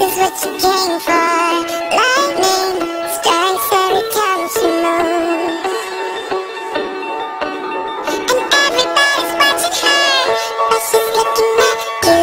is what you came for. Lightning strikes every time she moves, and everybody's watching her, but she's looking at you.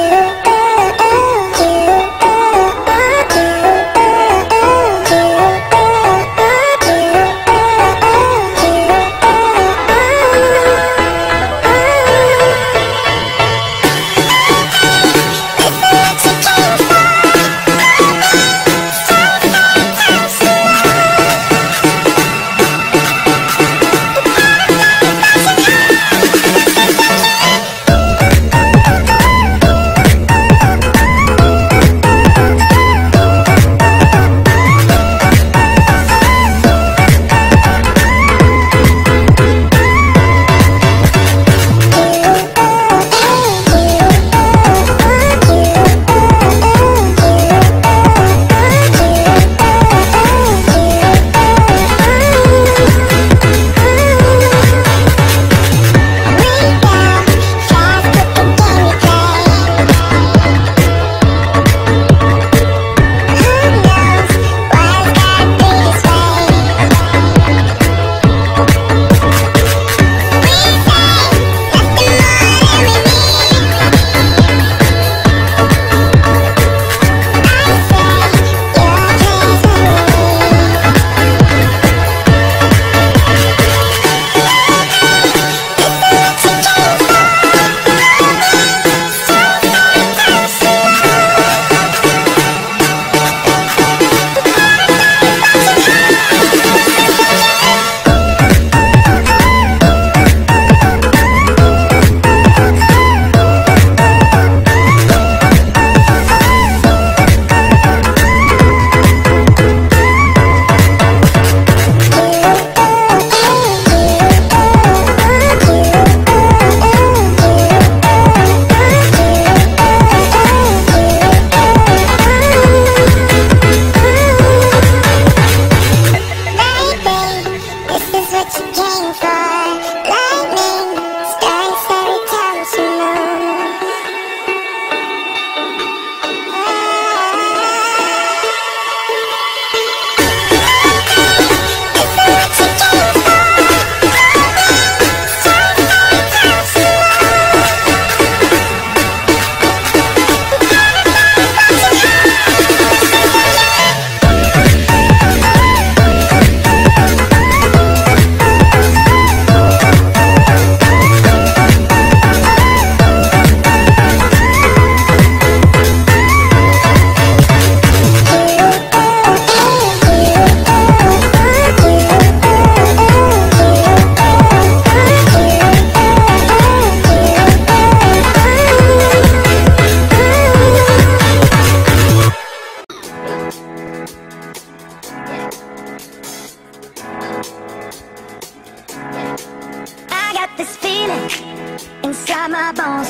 This feeling inside my bones,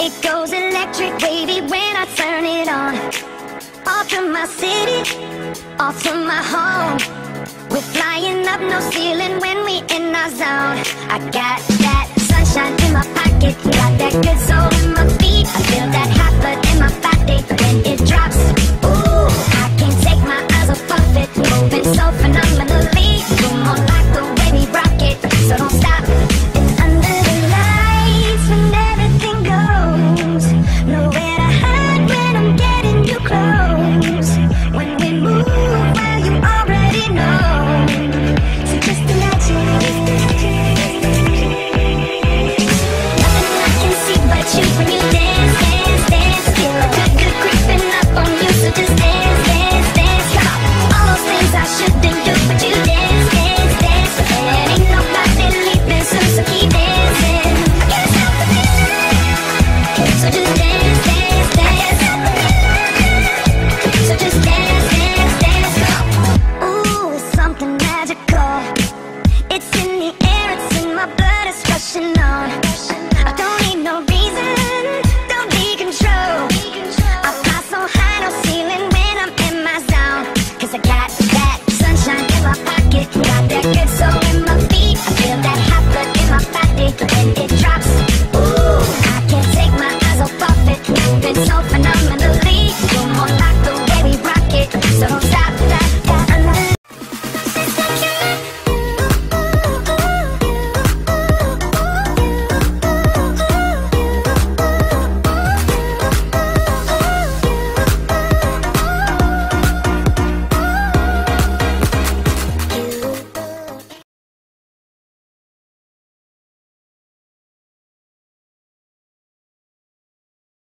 it goes electric, wavy when I turn it on. Off from my city, off from my home, we're flying up, no ceiling when we in our zone. I got that sunshine in my pocket, got that good soul in my feet. I feel that hot blood in my body when it drops. Ooh, I can't take my eyes off of it, moving so phenomenally. You're more like the way we rock it, so don't stop. It's so phenomenally, you're more like the So